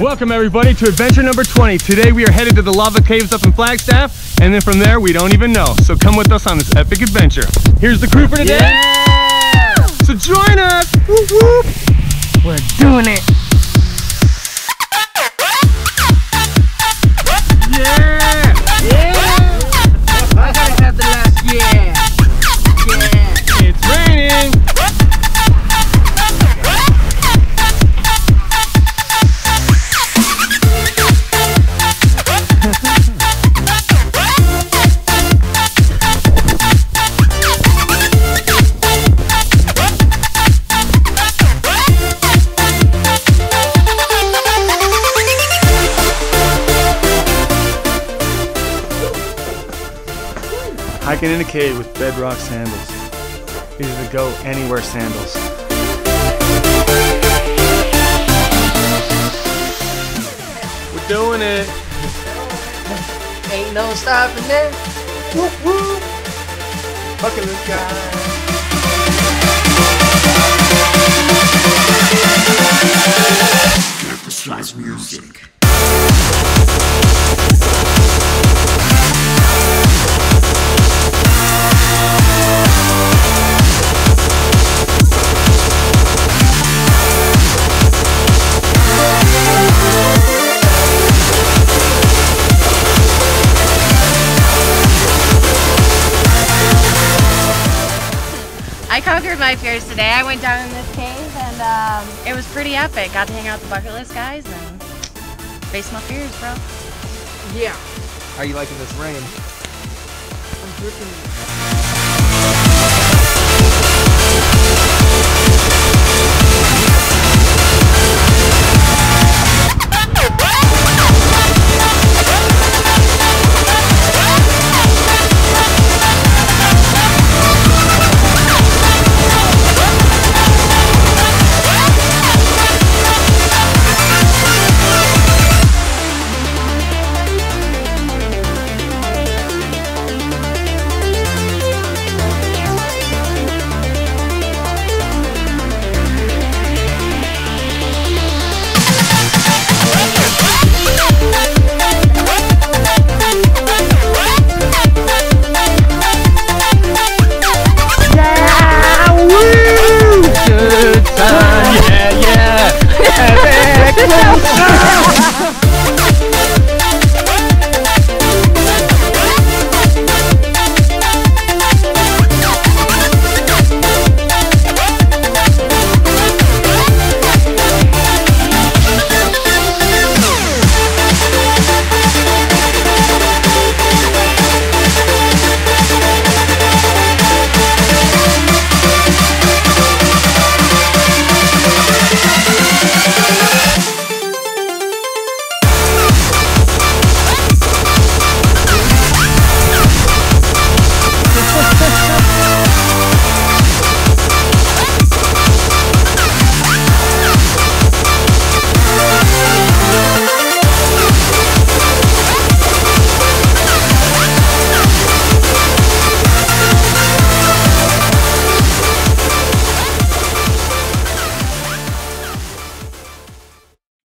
Welcome everybody to adventure number 20. Today we are headed to the lava caves up in Flagstaff, and then from there we don't even know. So come with us on this epic adventure. Here's the crew for today. Yeah! So join us. Whoop, whoop. We're doing it. Hiking in a cave with bedrock sandals. These are the go anywhere sandals. We're doing it. Ain't no stopping there. Whoop whoop. Bucket List Guys. Emphasize music. I conquered my fears today. I went down in this cave and it was pretty epic. Got to hang out with the Bucket List Guys and face my fears, bro. Yeah. How are you liking this rain? I'm dripping.